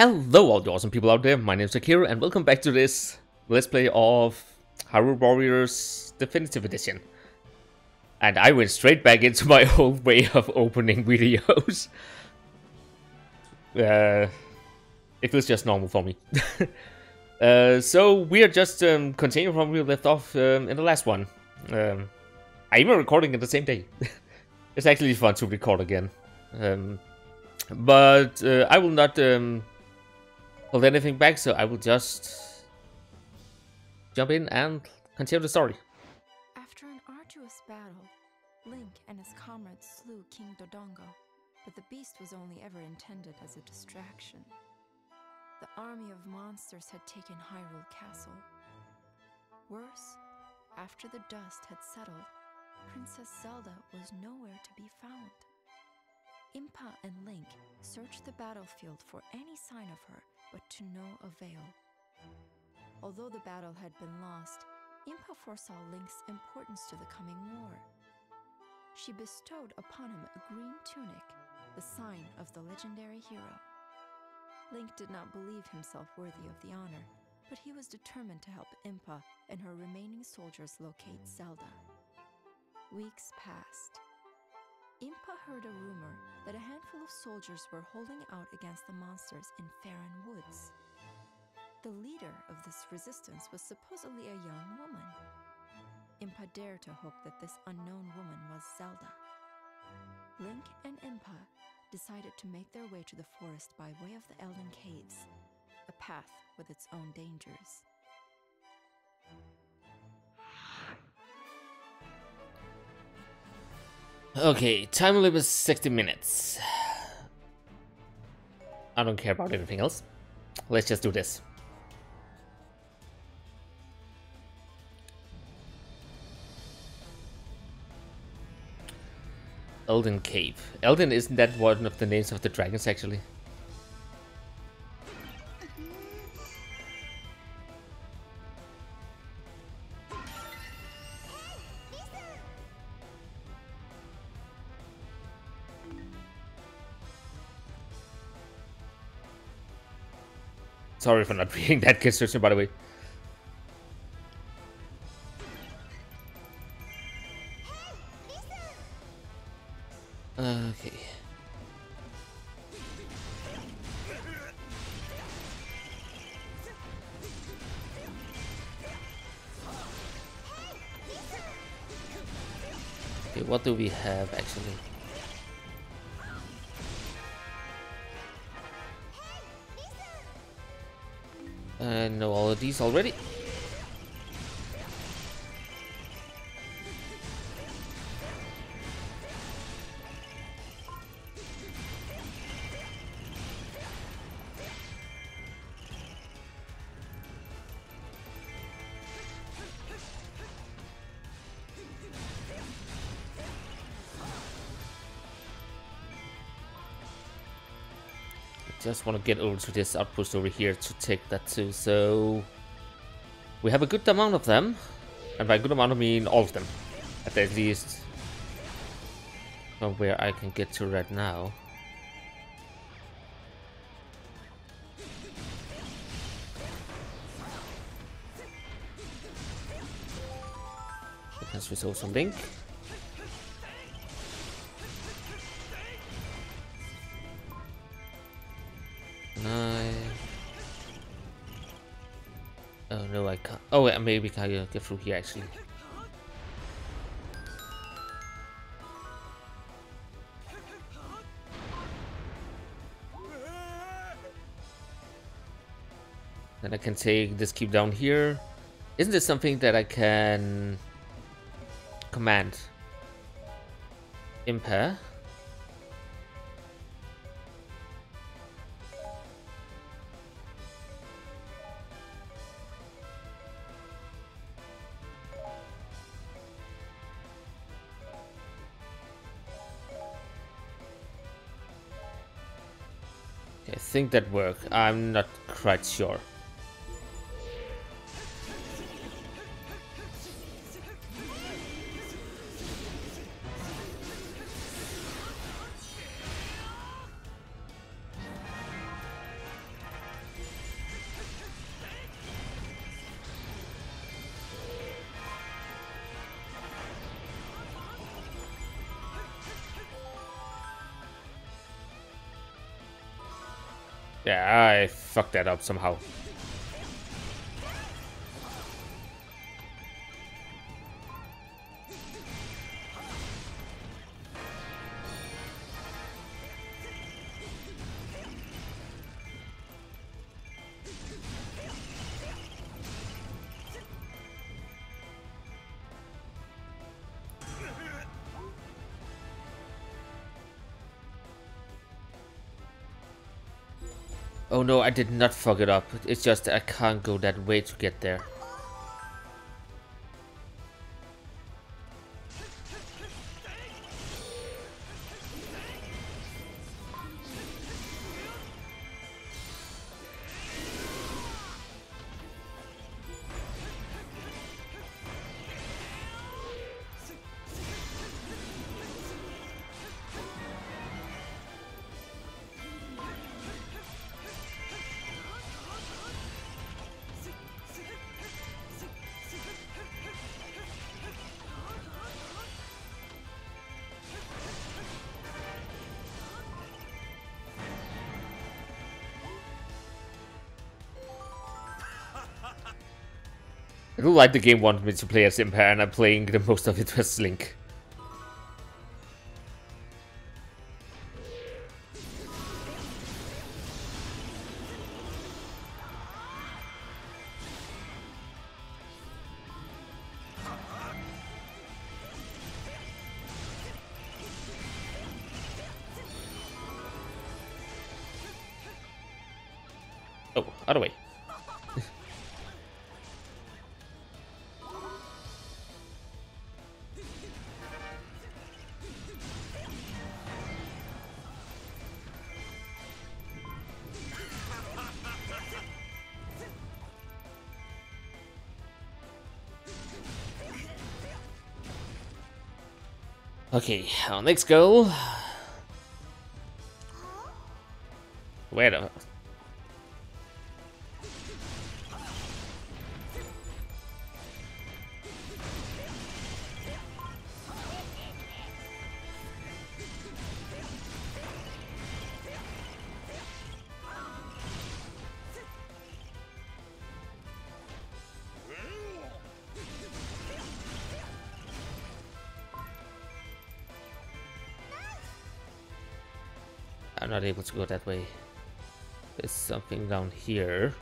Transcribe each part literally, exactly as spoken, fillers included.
Hello all the awesome people out there, my name is Akira and welcome back to this Let's Play of Hyrule Warriors Definitive Edition. And I went straight back into my old way of opening videos. uh, it was just normal for me. uh, so we are just um, continuing from where we left off um, in the last one. Um, I even recording it the same day. It's actually fun to record again. Um, but uh, I will not um, hold anything back, so I will just jump in and continue the story. After an arduous battle, Link and his comrades slew King Dodongo, but the beast was only ever intended as a distraction. The army of monsters had taken Hyrule Castle. Worse, after the dust had settled, Princess Zelda was nowhere to be found. Impa and Link searched the battlefield for any sign of her, but to no avail. Although the battle had been lost, Impa foresaw Link's importance to the coming war. She bestowed upon him a green tunic, the sign of the legendary hero. Link did not believe himself worthy of the honor, but he was determined to help Impa and her remaining soldiers locate Zelda. Weeks passed. Impa heard a rumor that a handful of soldiers were holding out against the monsters in Faron Woods. The leader of this resistance was supposedly a young woman. Impa dared to hope that this unknown woman was Zelda. Link and Impa decided to make their way to the forest by way of the Eldin Caves, a path with its own dangers. Okay, time limit is sixty minutes. I don't care about anything else. Let's just do this. Eldin Cave. Eldin, isn't that one of the names of the dragons, actually? Sorry for not reading that description, by the way. Okay. Okay, what do we have actually? I know all of these already. Just want to get over to this outpost over here to take that too, so we have a good amount of them, and by good amount I mean all of them, at least from where I can get to right now. Let's resolve some Link. Oh no, I can't. Oh wait, maybe I can get through here actually. Then I can take this cube down here. Isn't this something that I can command? Impair. Think that work? I'm not quite sure. Yeah, I fucked that up somehow. Oh no, I did not fuck it up. It's just that I can't go that way to get there. I do like the game wanted me to play as Impa, and I'm playing the most of it as Link. Oh, out of the way. Okay, our next goal. Wait a minute. I'm not able to go that way. There's something down here.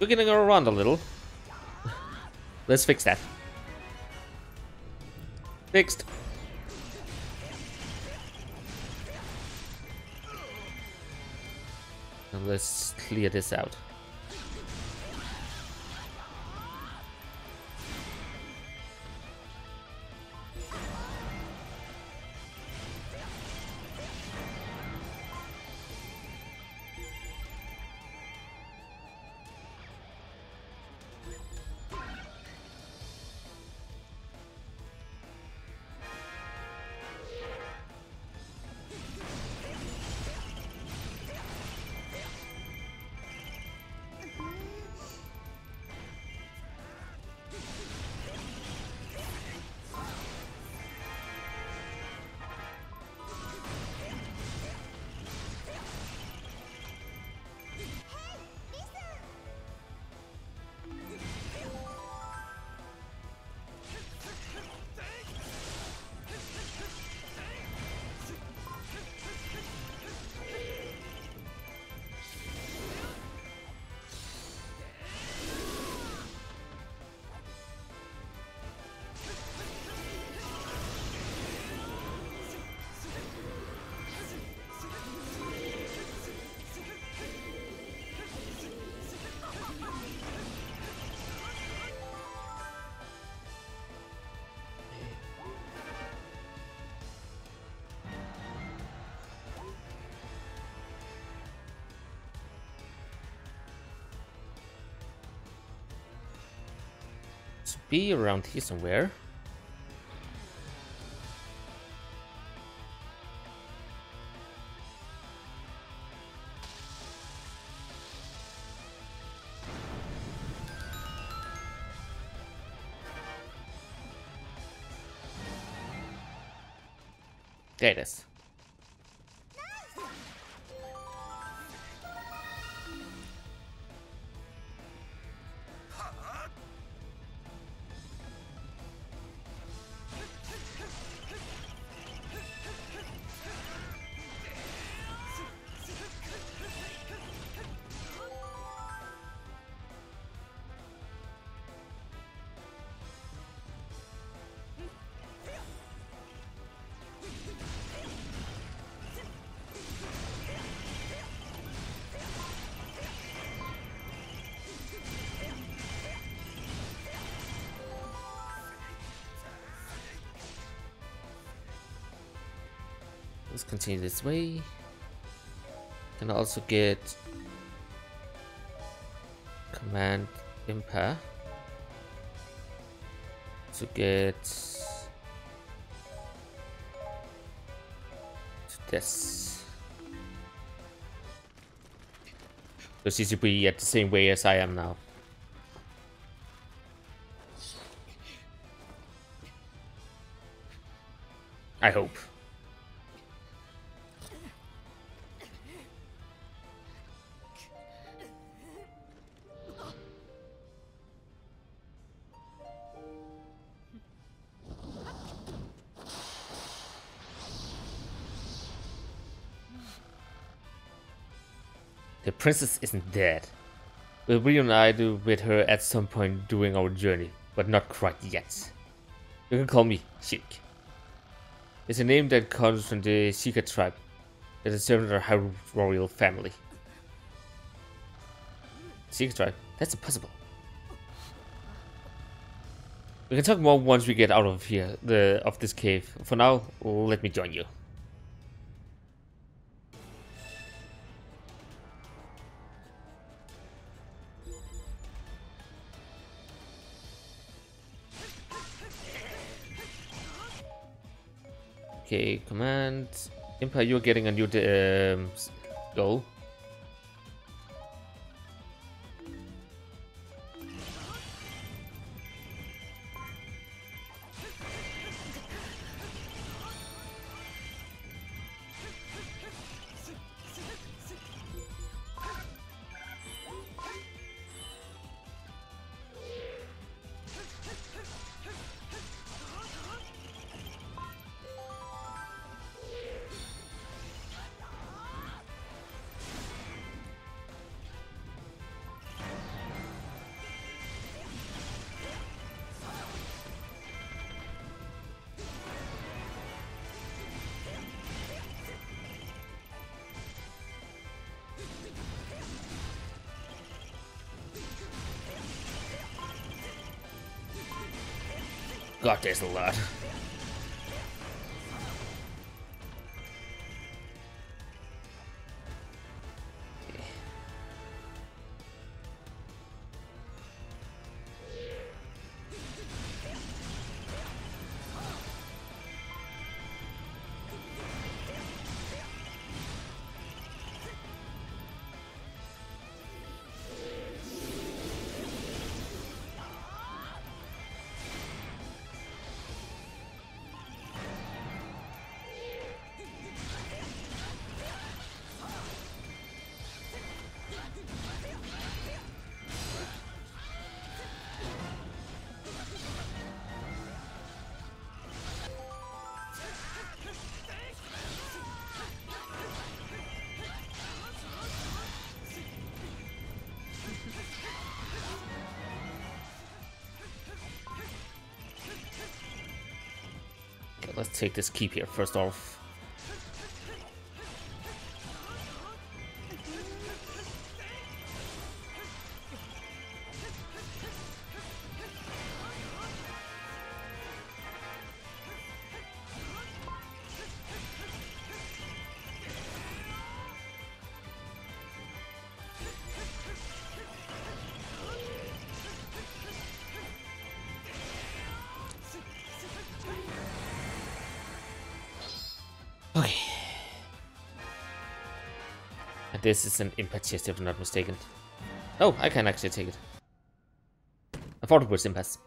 We're gonna go around a little. Let's fix that. Fixed. And let's clear this out. Be around here somewhere. There it is. Let's continue this way. Can also get command Impa to get to this. So she should be at the same way as I am now. I hope. The princess isn't dead. We'll reunite with her at some point during our journey, but not quite yet. You can call me Sheik. It's a name that comes from the Sheikah tribe, that is served under Hyrule royal family. Sheikah tribe? That's impossible. We can talk more once we get out of here, the of this cave. For now, let me join you. Okay, command Impa, you're getting a new um, goal. God, there's a lot. Okay. Let's take this keep here first off. This is an Impa chest, if I'm not mistaken. Oh, I can actually take it. I thought it was Impa's.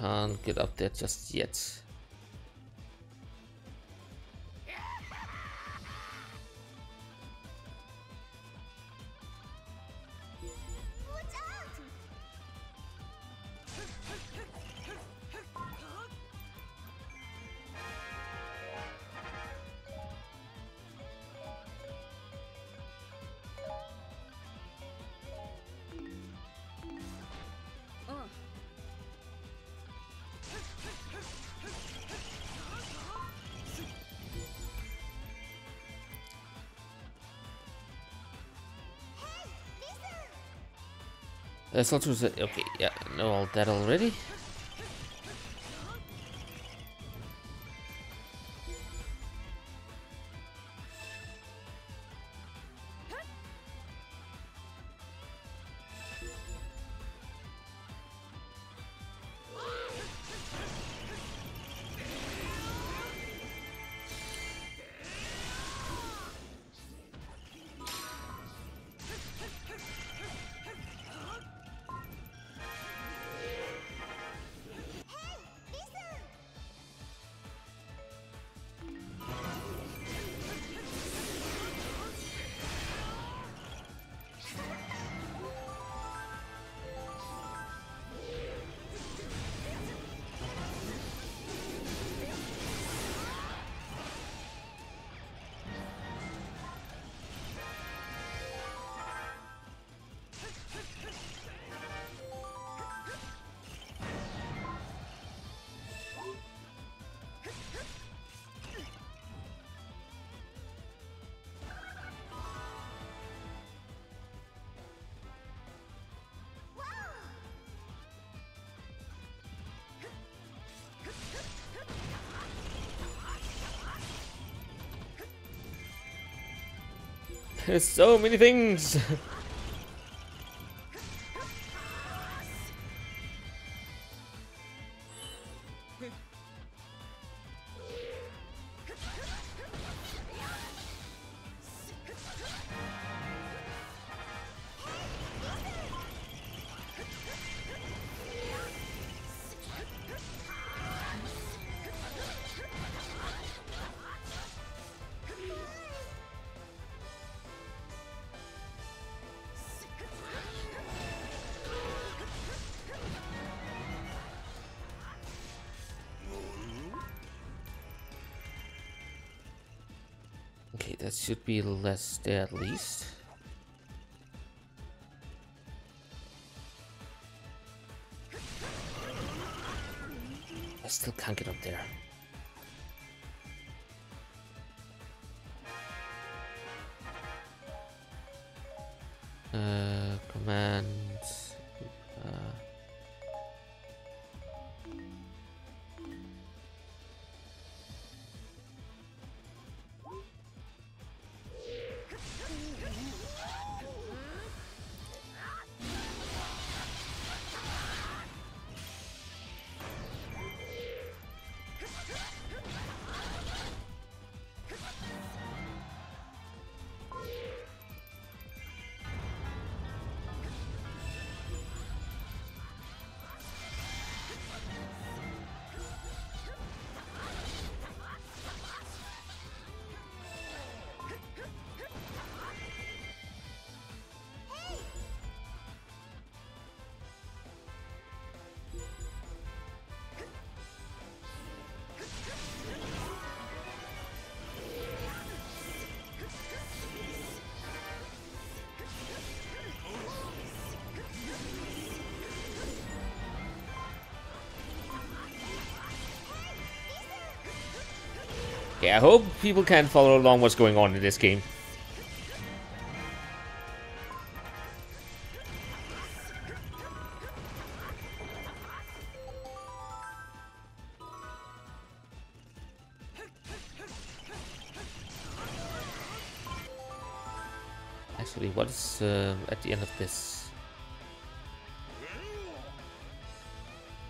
Can't get up there just yet. That's not true. Okay, yeah, know all that already. There's so many things. That should be less there at least. I still can't get up there. Uh, commands. Uh. Yeah, I hope people can follow along what's going on in this game. Actually, what is uh, at the end of this?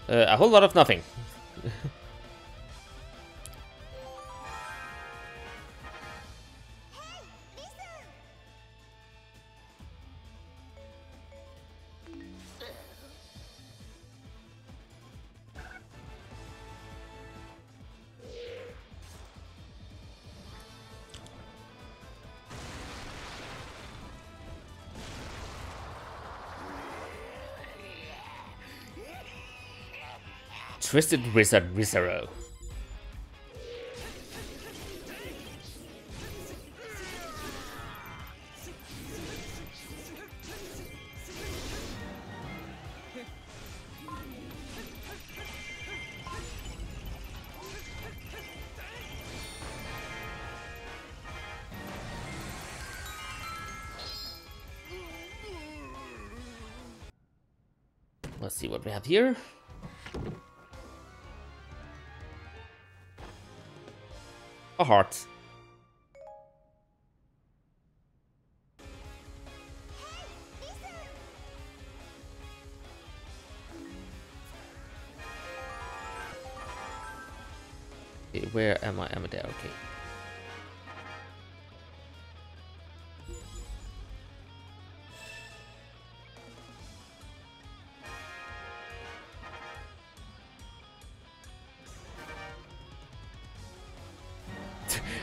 Uh, a whole lot of nothing. Twisted Wizard Wizzro. Let's see what we have here. A heart. Okay, where am I? Am I there? Okay.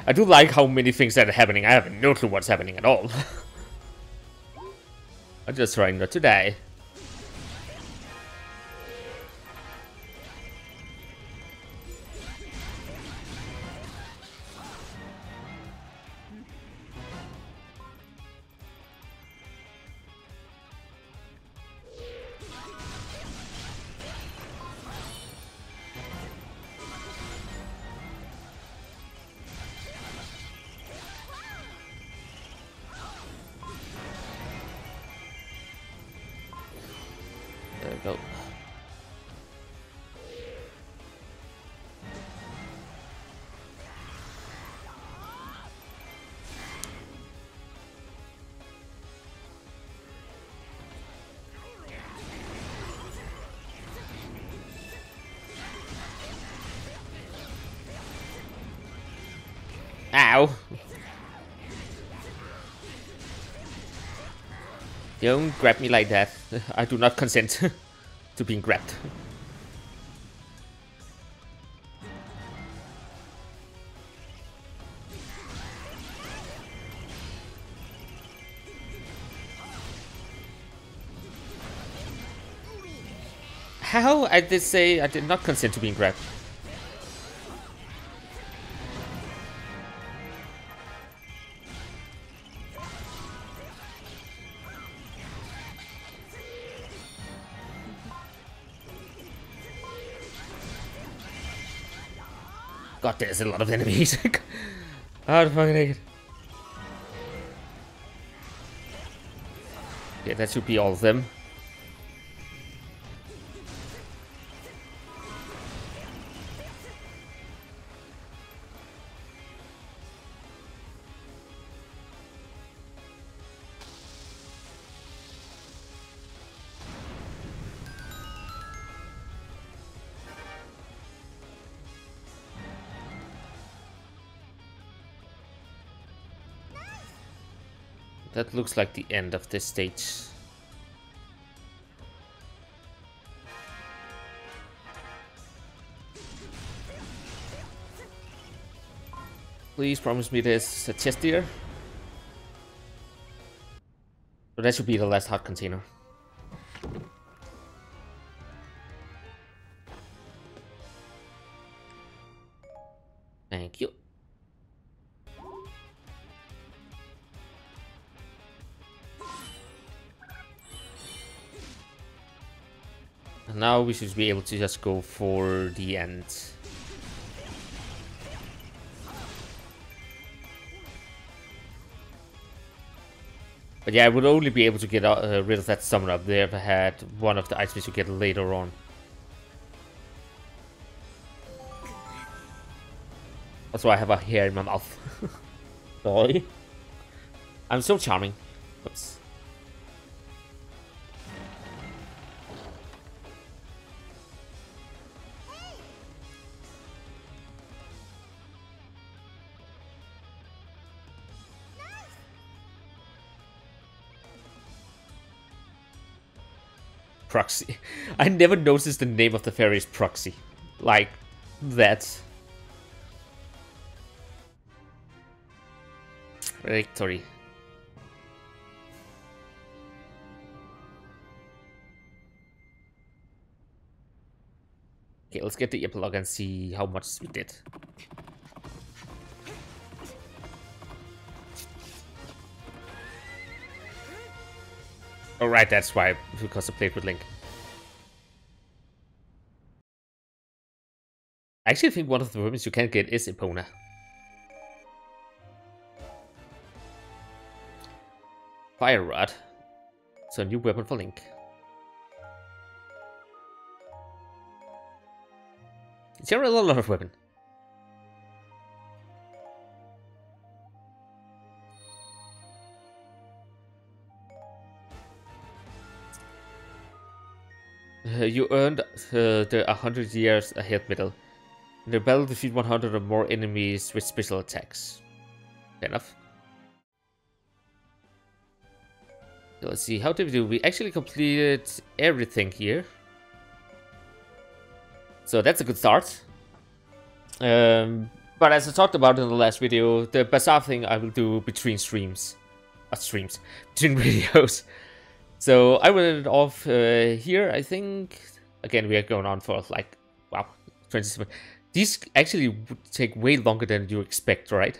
I do like how many things that are happening. I have no clue what's happening at all. I'm just trying not to die. Go. Ow. Don't grab me like that. I do not consent to being grabbed. How? I did say I did not consent to being grabbed. God, there's a lot of enemies. Hard fucking naked. Yeah, that should be all of them. That looks like the end of this stage. Please promise me there's a chest here. So that should be the last heart container. Thank you. Now we should be able to just go for the end. But yeah, I would only be able to get uh, rid of that summoner up there if I had one of the items to get later on. That's why I have a hair in my mouth. Sorry. I'm so charming. Oops. Proxy. I never noticed the name of the fairy's proxy. Like that. Victory. Okay, let's get the epilogue and see how much we did. All right, that's why, because I played with Link. I actually think one of the weapons you can get is Epona. Fire Rod. So a new weapon for Link. It's a lot of weapon. Uh, you earned uh, the one hundred years ahead medal. In the battle, defeat one hundred or more enemies with special attacks. Fair enough. So let's see, how did we do? We actually completed everything here. So that's a good start. Um, but as I talked about in the last video, the bizarre thing I will do between streams. Uh, streams. Between videos. So I will end it off uh, here, I think. Again, we are going on for like, wow, twenty-seven. These actually would take way longer than you expect, right?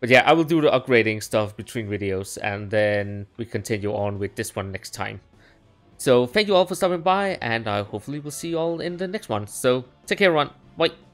But yeah, I will do the upgrading stuff between videos, and then we continue on with this one next time. So thank you all for stopping by, and I hopefully will see you all in the next one. So take care, everyone. Bye.